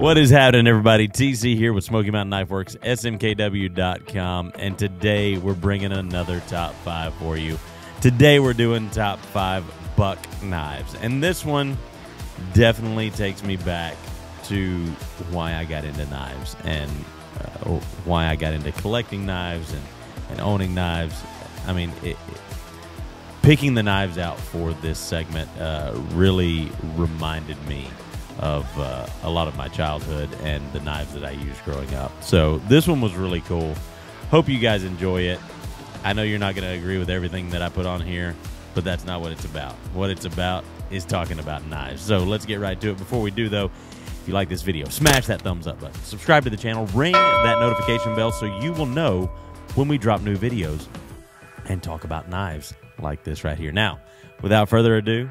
What is happening, everybody? TC here with Smoky Mountain Knife Works, SMKW.com, and today we're bringing another top five for you. Today we're doing top five Buck knives, and this one definitely takes me back to why I got into knives and why I got into collecting knives and owning knives. I mean, picking the knives out for this segment really reminded me of a lot of my childhood and the knives that I used growing up. So this one was really cool. Hope you guys enjoy it. I know you're not going to agree with everything that I put on here, but that's not what it's about. What it's about is talking about knives. So let's get right to it. Before we do, though, if you like this video, smash that thumbs up button, subscribe to the channel, ring that notification bell so you will know when we drop new videos and talk about knives like this right here. Now, without further ado,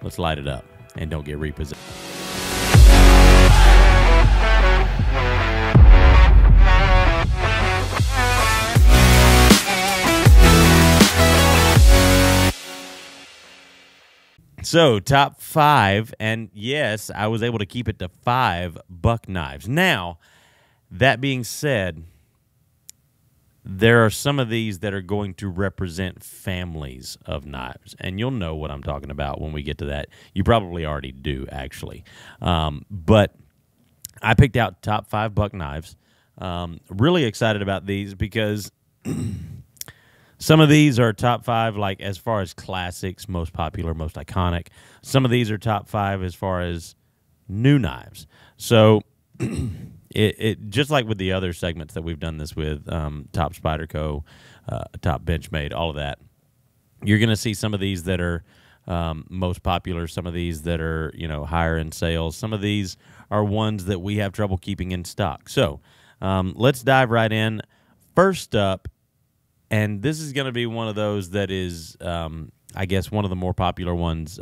let's light it up. And don't get repossessed. So, top five, and yes, I was able to keep it to five Buck knives. Now, that being said, there are some of these that are going to represent families of knives, and you'll know what I'm talking about when we get to that. You probably already do, actually. But I picked out top five Buck knives. Really excited about these because some of these are top five, like as far as classics, most popular, most iconic. Some of these are top five as far as new knives. So It just like with the other segments that we've done this with, top Spyderco, top Benchmade, all of that, you're going to see some of these that are most popular, some of these that are, you know, higher in sales. Some of these are ones that we have trouble keeping in stock. So let's dive right in. First up, and this is going to be one of those that is, I guess, one of the more popular ones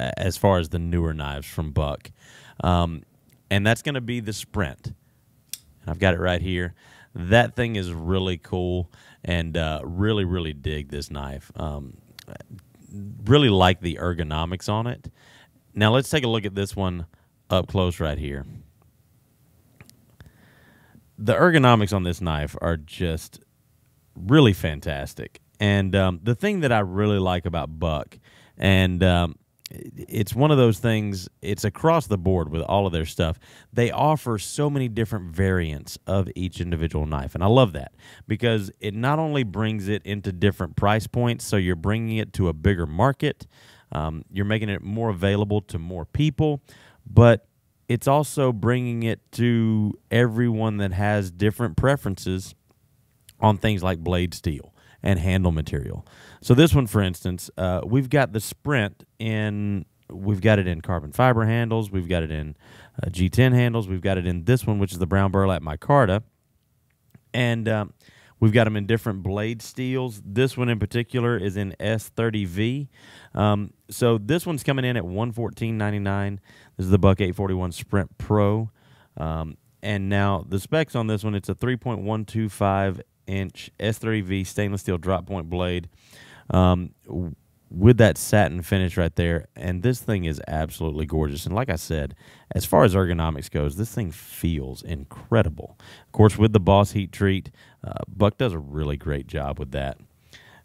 as far as the newer knives from Buck. And that's going to be the Sprint. And I've got it right here. That thing is really cool, and really, really dig this knife. Really like the ergonomics on it. Now let's take a look at this one up close right here. The ergonomics on this knife are just really fantastic. And the thing that I really like about Buck, and it's one of those things, it's across the board with all of their stuff. They offer so many different variants of each individual knife, and I love that because it not only brings it into different price points, so you're bringing it to a bigger market, you're making it more available to more people, but it's also bringing it to everyone that has different preferences on things like blade steel and handle material. So this one, for instance, we've got the Sprint in, we've got it in carbon fiber handles, we've got it in G10 handles, we've got it in this one, which is the brown burlap micarta, and we've got them in different blade steels. This one in particular is in S30V. So this one's coming in at $114.99. This is the Buck 841 Sprint Pro, and now the specs on this one, it's a 3.125-inch S30V stainless steel drop point blade with that satin finish right there, and this thing is absolutely gorgeous. And like I said, as far as ergonomics goes, this thing feels incredible. Of course, with the Boss heat treat, Buck does a really great job with that.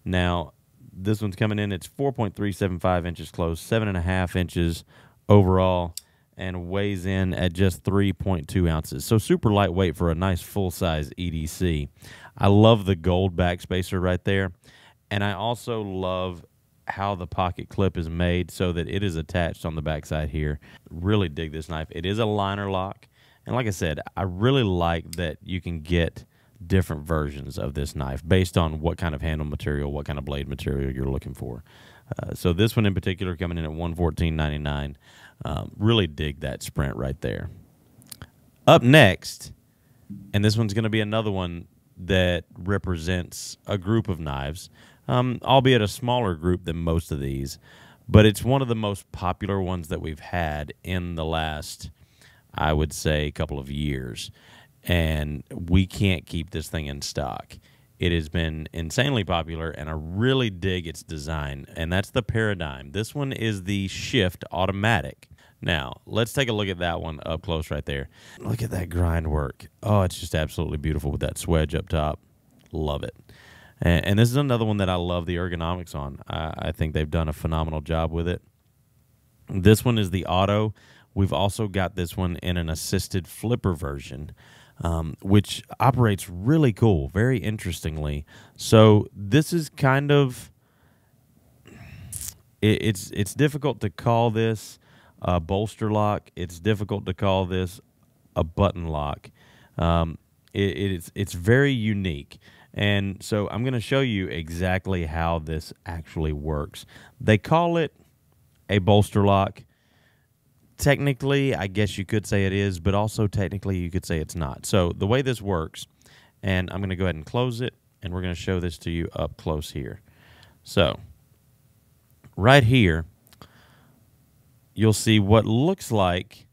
Now this one's coming in, it's 4.375 inches closed, 7.5 inches overall, and weighs in at just 3.2 ounces. So super lightweight for a nice full-size EDC. I love the gold back spacer right there, and I also love how the pocket clip is made so that it is attached on the backside here. Really dig this knife. It is a liner lock, and like I said, I really like that you can get different versions of this knife based on what kind of handle material, what kind of blade material you're looking for. So this one in particular coming in at $114.99. Really dig that Sprint right there. Up next, and this one's going to be another one that represents a group of knives, albeit a smaller group than most of these, but it's one of the most popular ones that we've had in the last, I would say, couple of years, and we can't keep this thing in stock. It has been insanely popular, and I really dig its design, and that's the Paradigm. This one is the Shift Automatic. Now, let's take a look at that one up close right there. Look at that grind work. Oh, it's just absolutely beautiful with that swedge up top. Love it. And this is another one that I love the ergonomics on. I think they've done a phenomenal job with it. This one is the auto. We've also got this one in an assisted flipper version, which operates really cool, very interestingly. So this is kind of, it's difficult to call this a bolster lock. It's difficult to call this a button lock. It's very unique. And so I'm going to show you exactly how this actually works. They call it a bolster lock. Technically, I guess you could say it is, but also technically you could say it's not. So the way this works, and I'm going to go ahead and close it, and we're going to show this to you up close here. So right here, you'll see what looks like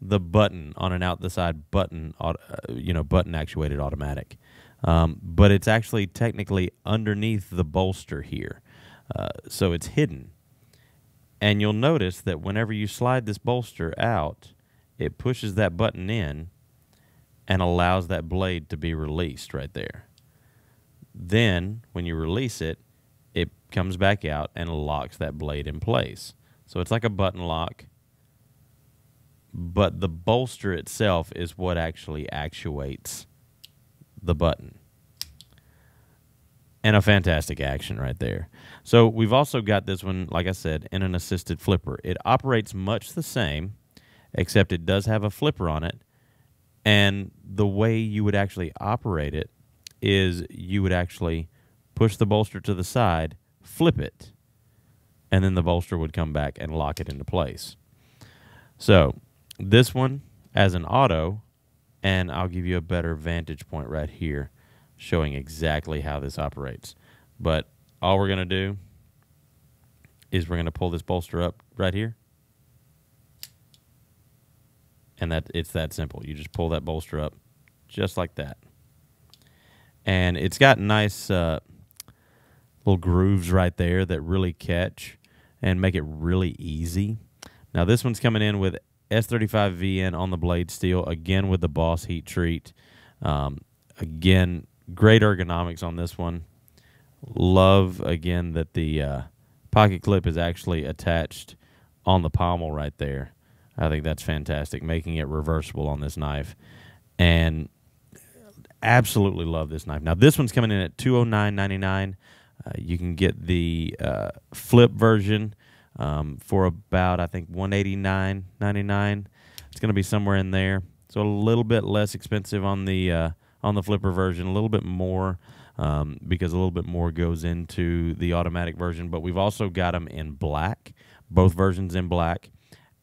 the button on an out-the-side button, button-actuated automatic. But it's actually technically underneath the bolster here. So it's hidden. And you'll notice that whenever you slide this bolster out, it pushes that button in and allows that blade to be released right there. Then, when you release it, it comes back out and locks that blade in place. So it's like a button lock, but the bolster itself is what actually actuates the button. And a fantastic action right there. So we've also got this one, like I said, in an assisted flipper. It operates much the same, except it does have a flipper on it. And the way you would actually operate it is you would actually push the bolster to the side, flip it, and then the bolster would come back and lock it into place. So this one as an auto, and I'll give you a better vantage point right here, showing exactly how this operates. But all we're going to do is we're going to pull this bolster up right here. And it's that simple. You just pull that bolster up just like that. And it's got nice little grooves right there that really catch and make it really easy. Now this one's coming in with S35VN on the blade steel, again with the Boss heat treat. Again, great ergonomics on this one. Love, again, that the pocket clip is actually attached on the pommel right there. I think that's fantastic, making it reversible on this knife. And absolutely love this knife. Now, this one's coming in at $209.99. You can get the flip version for about, I think, $189.99. It's going to be somewhere in there. So a little bit less expensive on the flipper version, a little bit more because a little bit more goes into the automatic version. But we've also got them in black, both versions in black,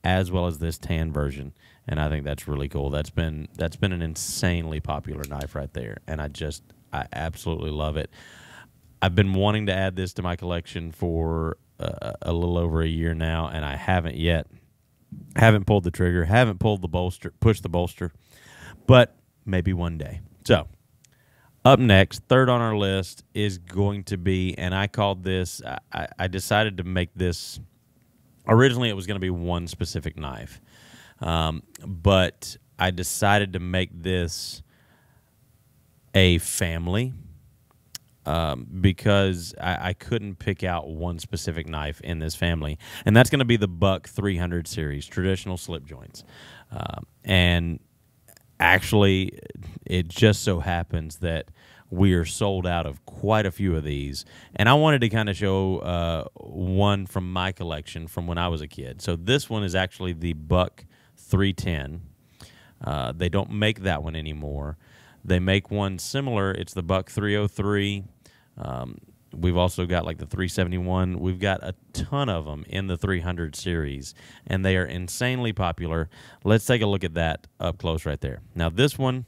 as well as this tan version. And I think that's really cool. That's been an insanely popular knife right there. And I absolutely love it. I've been wanting to add this to my collection for a little over a year now, and I haven't yet. Haven't pulled the trigger, haven't pulled the bolster, pushed the bolster, but maybe one day. So, up next, third on our list is going to be, and I called this, I decided to make this, originally it was going to be one specific knife, but I decided to make this a family because I couldn't pick out one specific knife in this family, and that's going to be the Buck 300 series, traditional slip joints, and actually, it just so happens that we are sold out of quite a few of these. And I wanted to kind of show one from my collection from when I was a kid. So this one is actually the Buck 310. They don't make that one anymore. They make one similar. It's the Buck 303. We've also got like the 371. We've got a ton of them in the 300 series, and they are insanely popular. Let's take a look at that up close right there. Now, this one,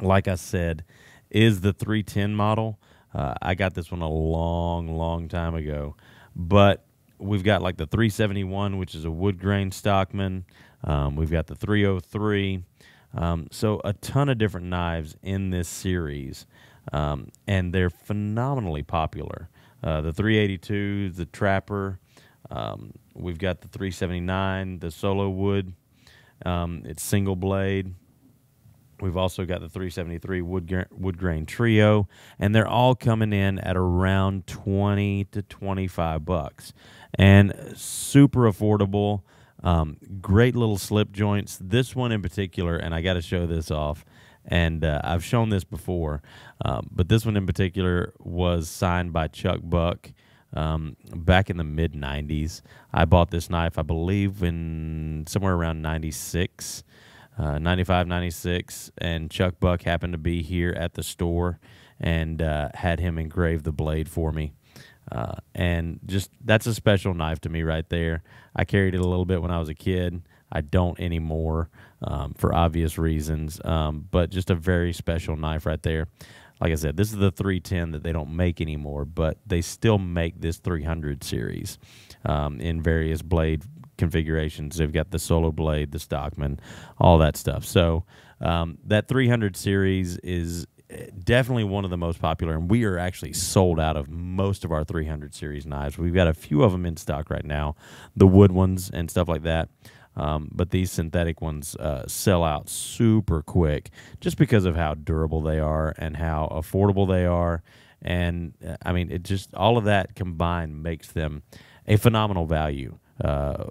like I said, is the 310 model. I got this one a long time ago, but we've got like the 371, which is a wood grain Stockman. We've got the 303. So a ton of different knives in this series. And they're phenomenally popular. The 382, the Trapper, We've got the 379, the solo wood. It's single blade. We've also got the 373 wood grain trio, and they're all coming in at around $20 to $25, and super affordable. Great little slip joints. This one in particular, and I got to show this off, and I've shown this before, but this one in particular was signed by Chuck Buck back in the mid 90s. I bought this knife, I believe, in somewhere around 96. 95, 96, and Chuck Buck happened to be here at the store and had him engrave the blade for me. And just, that's a special knife to me right there. I carried it a little bit when I was a kid. I don't anymore for obvious reasons, but just a very special knife right there. Like I said, this is the 310 that they don't make anymore, but they still make this 300 series in various blade configurations. They've got the solo blade, the Stockman, all that stuff. So that 300 series is definitely one of the most popular, and we are actually sold out of most of our 300 series knives. We've got a few of them in stock right now, the wood ones and stuff like that, but these synthetic ones sell out super quick just because of how durable they are and how affordable they are. And I mean, it just, all of that combined makes them a phenomenal value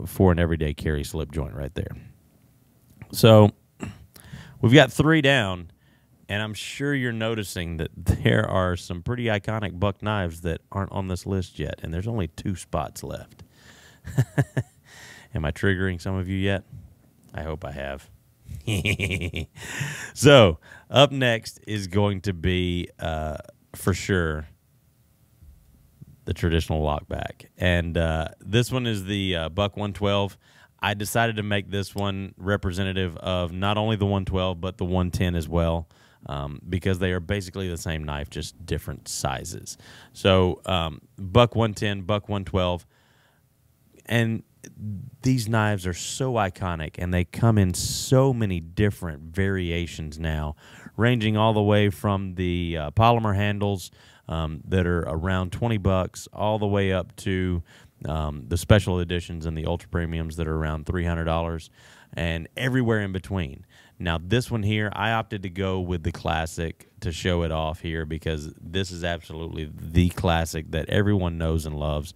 for an everyday carry slip joint right there. So we've got three down, and I'm sure you're noticing that there are some pretty iconic Buck knives that aren't on this list yet, and there's only two spots left. Am I triggering some of you yet? I hope I have. So up next is going to be, for sure, the traditional lockback, and this one is the Buck 112. I decided to make this one representative of not only the 112 but the 110 as well, because they are basically the same knife, just different sizes. So Buck 110, Buck 112, and these knives are so iconic, and they come in so many different variations now, ranging all the way from the polymer handles that are around $20 all the way up to the special editions and the ultra premiums that are around $300, and everywhere in between. Now this one here, I opted to go with the classic to show it off here, because this is absolutely the classic that everyone knows and loves.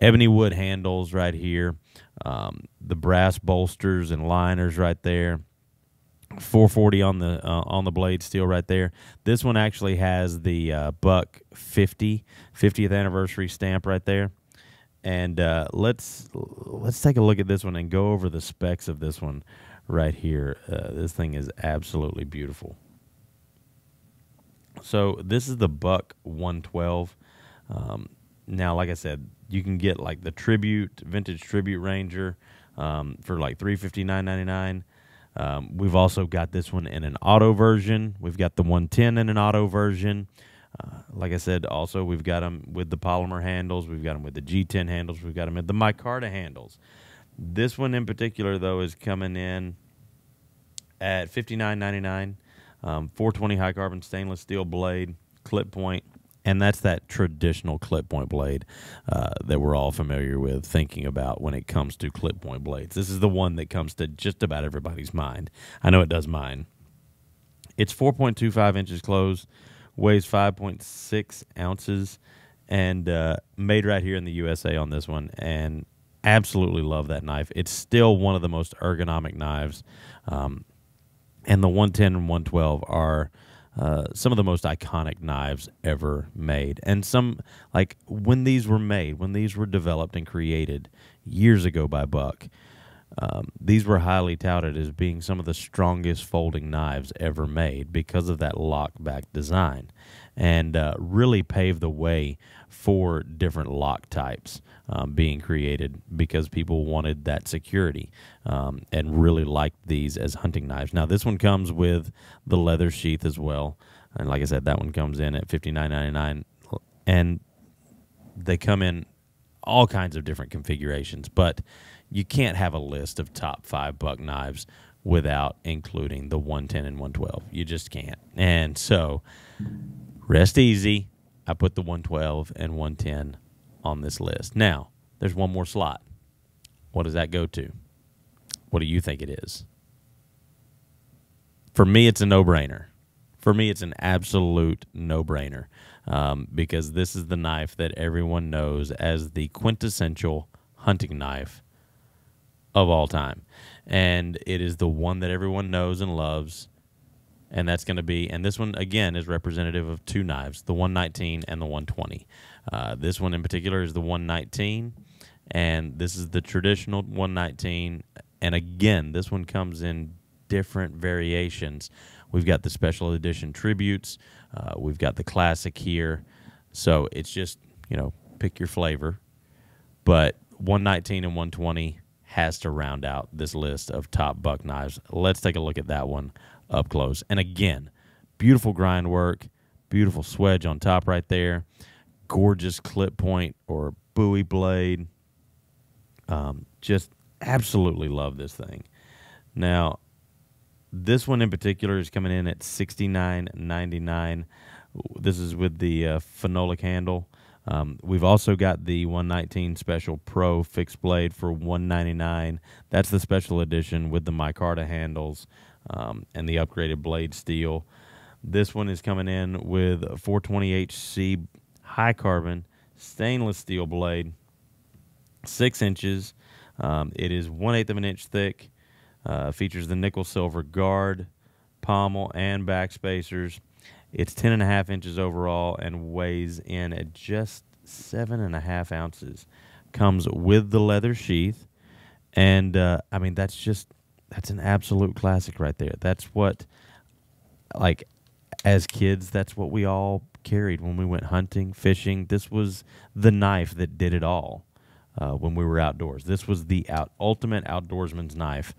Ebony wood handles right here, the brass bolsters and liners right there, 440 on the blade steel right there. This one actually has the Buck 50th anniversary stamp right there. And let's take a look at this one and go over the specs of this one right here. This thing is absolutely beautiful. So this is the Buck 112. Now, like I said, you can get like the Tribute, Vintage Tribute Ranger for like $359.99. We've also got this one in an auto version. We've got the 110 in an auto version. Like I said, also we've got them with the polymer handles. We've got them with the G10 handles. We've got them with the micarta handles. This one in particular, though, is coming in at $59.99, 420 high carbon stainless steel blade, clip point, and that's that traditional clip point blade that we're all familiar with thinking about when it comes to clip point blades. This is the one that comes to just about everybody's mind. I know it does mine. It's 4.25 inches closed, weighs 5.6 ounces, and made right here in the USA on this one, and absolutely love that knife. It's still one of the most ergonomic knives, and the 110 and 112 are some of the most iconic knives ever made. And some, like when these were made, when these were developed and created years ago by Buck, these were highly touted as being some of the strongest folding knives ever made because of that lockback design, and really paved the way for different lock types being created, because people wanted that security and really liked these as hunting knives. Now this one comes with the leather sheath as well, and like I said, that one comes in at $59.99, and they come in all kinds of different configurations, but you can't have a list of top 5 Buck knives without including the 110 and 112. You just can't. And so, rest easy, I put the 112 and 110 on this list. Now, there's one more slot. What does that go to? What do you think it is? For me, it's a no-brainer. For me, it's an absolute no-brainer, because this is the knife that everyone knows as the quintessential hunting knife of all time. And it is the one that everyone knows and loves. And that's going to be, and this one, again, is representative of two knives, the 119 and the 120. This one in particular is the 119, and this is the traditional 119. And again, this one comes in different variations. We've got the special edition tributes. We've got the classic here. So it's just, you know, pick your flavor. But 119 and 120 has to round out this list of top Buck knives. Let's take a look at that one up close. And again, beautiful grind work, beautiful swedge on top right there, gorgeous clip point or buoy blade. Just absolutely love this thing. Now, this one in particular is coming in at $69.99. This is with the phenolic handle. We've also got the 119 Special Pro fixed blade for $199. That's the special edition with the micarta handles and the upgraded blade steel. This one is coming in with a 420HC high carbon stainless steel blade, 6 inches. It is 1/8 of an inch thick. Features the nickel silver guard, pommel, and back spacers. It's 10.5 inches overall and weighs in at just 7.5 ounces. Comes with the leather sheath, and I mean, that's an absolute classic right there. That's what, like, as kids, that's what we all carried when we went hunting, fishing. This was the knife that did it all when we were outdoors. This was the ultimate outdoorsman's knife.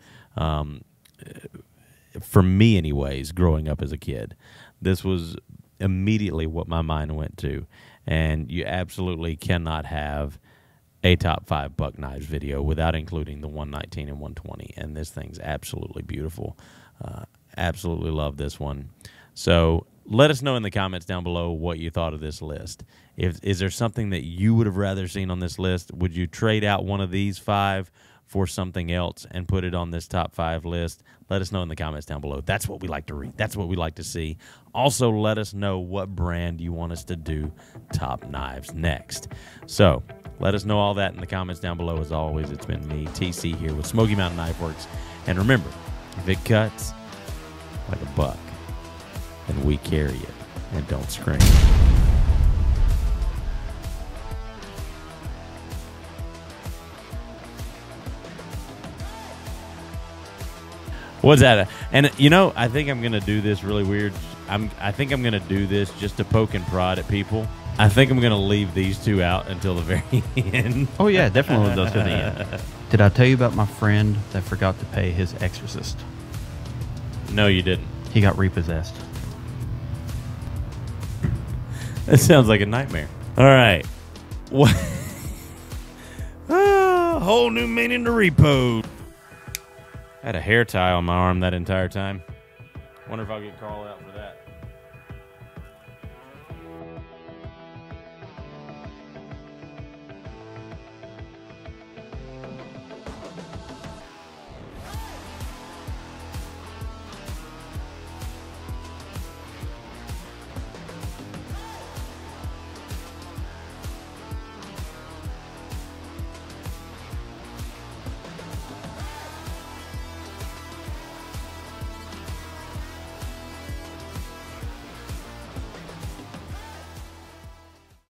For me, anyways, growing up as a kid, this was immediately what my mind went to. And you absolutely cannot have a top 5 Buck knives video without including the 119 and 120. And this thing's absolutely beautiful. Absolutely love this one. So let us know in the comments down below what you thought of this list. Is there something that you would have rather seen on this list? Would you trade out one of these 5 for something else and put it on this top 5 list? Let us know in the comments down below. That's what we like to read. That's what we like to see. Also, let us know what brand you want us to do top knives next. So let us know all that in the comments down below. As always, it's been me, TC, here with Smoky Mountain Knife Works. And remember, if it cuts like a buck, then we carry it and don't scream. What's that? And, you know, I think I'm going to do this really weird. I think I'm going to do this just to poke and prod at people. I think I'm going to leave these two out until the very end. Oh, yeah, definitely leave those to the end. Did I tell you about my friend that forgot to pay his exorcist? No, you didn't. He got repossessed. That sounds like a nightmare. All right. What? Whole new meaning to repo. I had a hair tie on my arm that entire time. Wonder if I'll get called out for that.